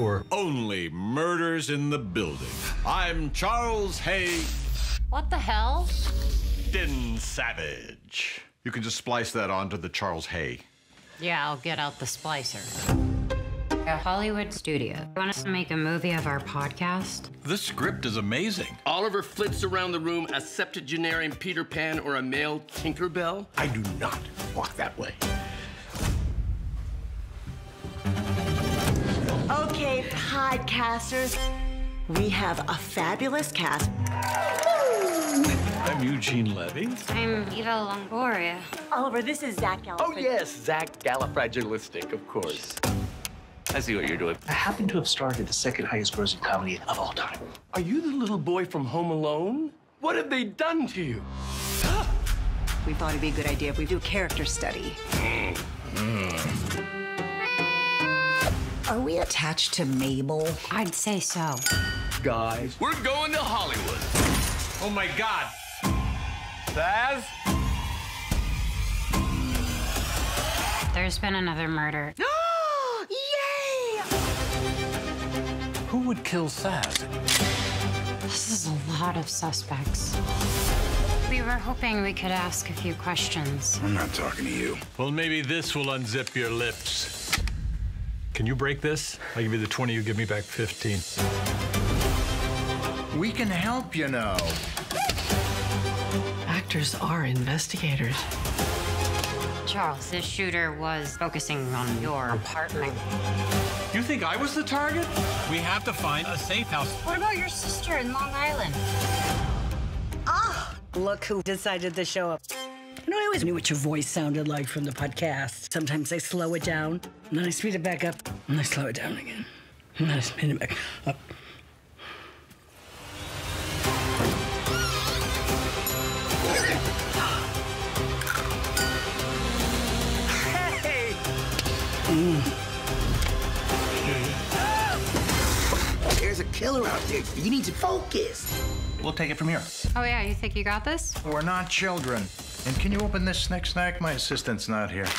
or Only Murders in the Building. I'm Charles Hay. What the hell? Den Savage. You can just splice that onto the Charles Hay. Yeah, I'll get out the splicer. A Hollywood studio. You want us to make a movie of our podcast? This script is amazing. Oliver flits around the room a septuagenarian Peter Pan or a male Tinkerbell. I do not walk that way. Okay, podcasters, we have a fabulous cast. I'm Eugene Levy. I'm Eva Longoria. Oliver, this is Zach Galifianakis. Oh, yes, Zach Galifianakis, of course. I see what you're doing. I happen to have started the second highest grossing comedy of all time. Are you the little boy from Home Alone? What have they done to you? We thought it'd be a good idea if we do a character study. Are we attached to Mabel? I'd say so. Guys, we're going to Hollywood. Oh my God. That's... There's been another murder. Yay! Who would kill Saz? This is a lot of suspects. We were hoping we could ask a few questions. I'm not talking to you. Well, maybe this will unzip your lips. Can you break this? I'll give you the 20, you give me back 15. We can help, you know. Actors are investigators. Charles, this shooter was focusing on your apartment. You think I was the target? We have to find a safe house. What about your sister in Long Island? Ah! Look who decided to show up. You know, I always knew what your voice sounded like from the podcast. Sometimes I slow it down, and then I speed it back up, and I slow it down again, and then I speed it back up. Hey! There's a killer out there. You need to focus. We'll take it from here. Oh, yeah, you think you got this? We're not children. And can you open this snack? My assistant's not here.